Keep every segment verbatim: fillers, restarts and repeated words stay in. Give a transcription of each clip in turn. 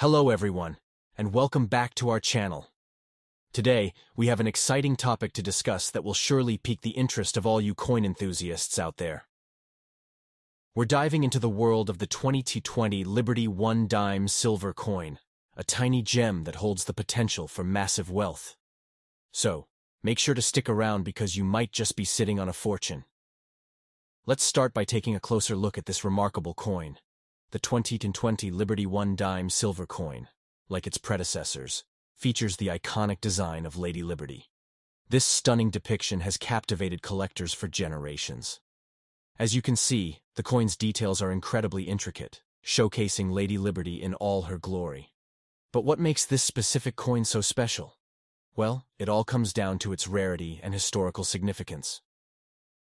Hello everyone, and welcome back to our channel. Today, we have an exciting topic to discuss that will surely pique the interest of all you coin enthusiasts out there. We're diving into the world of the twenty twenty Liberty One Dime Silver Coin, a tiny gem that holds the potential for massive wealth. So, make sure to stick around because you might just be sitting on a fortune. Let's start by taking a closer look at this remarkable coin. The twenty twenty Liberty One Dime Silver Coin, like its predecessors, features the iconic design of Lady Liberty. This stunning depiction has captivated collectors for generations. As you can see, the coin's details are incredibly intricate, showcasing Lady Liberty in all her glory. But what makes this specific coin so special? Well, it all comes down to its rarity and historical significance.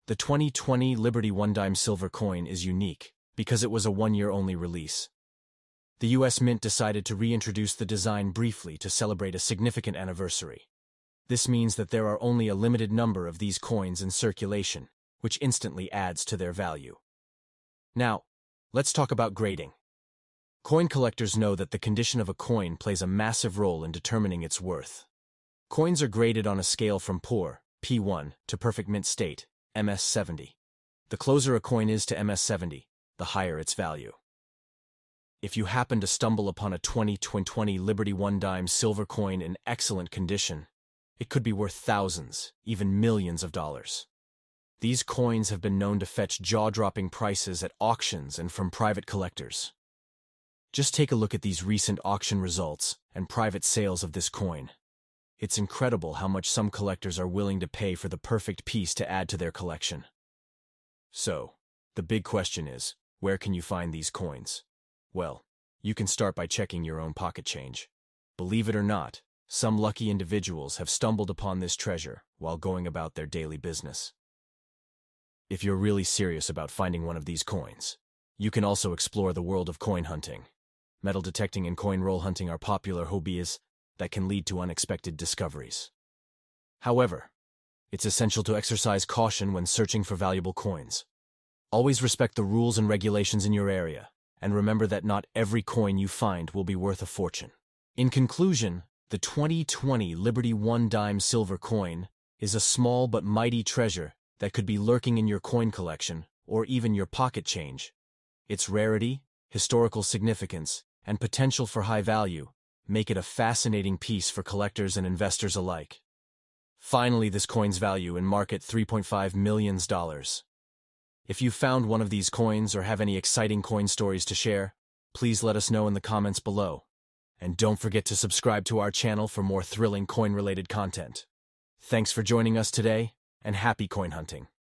The twenty twenty Liberty One Dime Silver Coin is unique, because it was a one-year-only release. The U S Mint decided to reintroduce the design briefly to celebrate a significant anniversary. This means that there are only a limited number of these coins in circulation, which instantly adds to their value. Now, let's talk about grading. Coin collectors know that the condition of a coin plays a massive role in determining its worth. Coins are graded on a scale from poor, P one, to perfect mint state, M S seventy. The closer a coin is to M S seventy, the higher its value. If you happen to stumble upon a twenty twenty Liberty One Dime Silver Coin in excellent condition, it could be worth thousands, even millions of dollars. These coins have been known to fetch jaw-dropping prices at auctions and from private collectors. Just take a look at these recent auction results and private sales of this coin. It's incredible how much some collectors are willing to pay for the perfect piece to add to their collection. So, the big question is, where can you find these coins? Well, you can start by checking your own pocket change. Believe it or not, some lucky individuals have stumbled upon this treasure while going about their daily business. If you're really serious about finding one of these coins, you can also explore the world of coin hunting. Metal detecting and coin roll hunting are popular hobbies that can lead to unexpected discoveries. However, it's essential to exercise caution when searching for valuable coins. Always respect the rules and regulations in your area, and remember that not every coin you find will be worth a fortune. In conclusion, the twenty twenty Liberty One Dime Silver Coin is a small but mighty treasure that could be lurking in your coin collection or even your pocket change. Its rarity, historical significance, and potential for high value make it a fascinating piece for collectors and investors alike. Finally, this coin's value in market three point five million dollars. If you found one of these coins or have any exciting coin stories to share, please let us know in the comments below. And don't forget to subscribe to our channel for more thrilling coin-related content. Thanks for joining us today, and happy coin hunting!